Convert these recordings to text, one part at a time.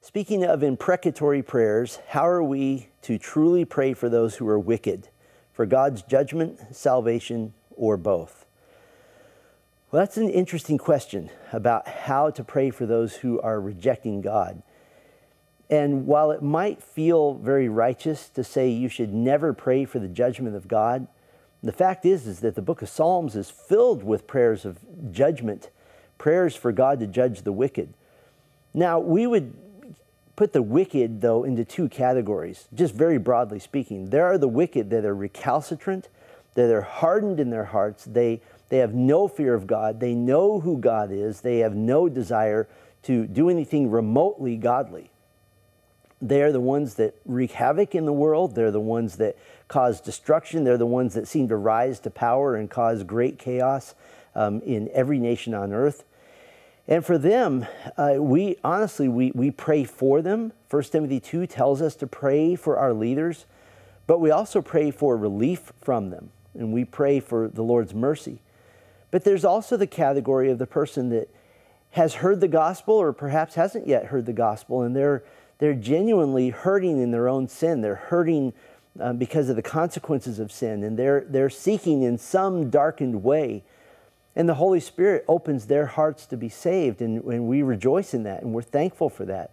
Speaking of imprecatory prayers, how are we to truly pray for those who are wicked, for God's judgment, salvation, or both? Well, that's an interesting question about how to pray for those who are rejecting God. And while it might feel very righteous to say you should never pray for the judgment of God, the fact is that the book of Psalms is filled with prayers of judgment, prayers for God to judge the wicked. Now, we would put the wicked, though, into two categories, just very broadly speaking. There are the wicked that are recalcitrant, that are hardened in their hearts. They have no fear of God. They know who God is. They have no desire to do anything remotely godly. They are the ones that wreak havoc in the world. They're the ones that cause destruction. They're the ones that seem to rise to power and cause great chaos in every nation on earth. And for them, we pray for them. 1 Timothy 2 tells us to pray for our leaders, but we also pray for relief from them, and we pray for the Lord's mercy. But there's also the category of the person that has heard the gospel or perhaps hasn't yet heard the gospel, and they're genuinely hurting in their own sin. They're hurting because of the consequences of sin, and they're seeking in some darkened way. And the Holy Spirit opens their hearts to be saved, and we rejoice in that, and we're thankful for that.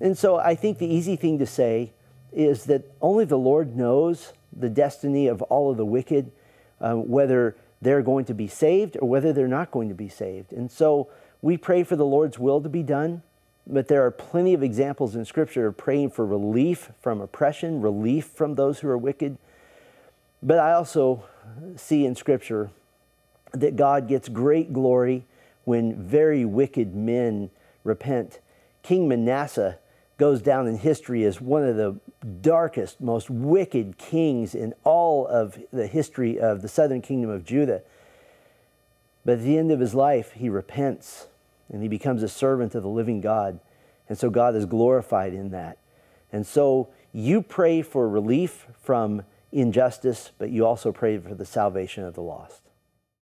And so I think the easy thing to say is that only the Lord knows the destiny of all of the wicked, whether they're going to be saved or whether they're not going to be saved. And so we pray for the Lord's will to be done. But there are plenty of examples in Scripture of praying for relief from oppression, relief from those who are wicked. But I also see in Scripture that God gets great glory when very wicked men repent. King Manasseh goes down in history as one of the darkest, most wicked kings in all of the history of the southern kingdom of Judah. But at the end of his life, he repents, and he becomes a servant of the living God. And so God is glorified in that. And so you pray for relief from injustice, but you also pray for the salvation of the lost.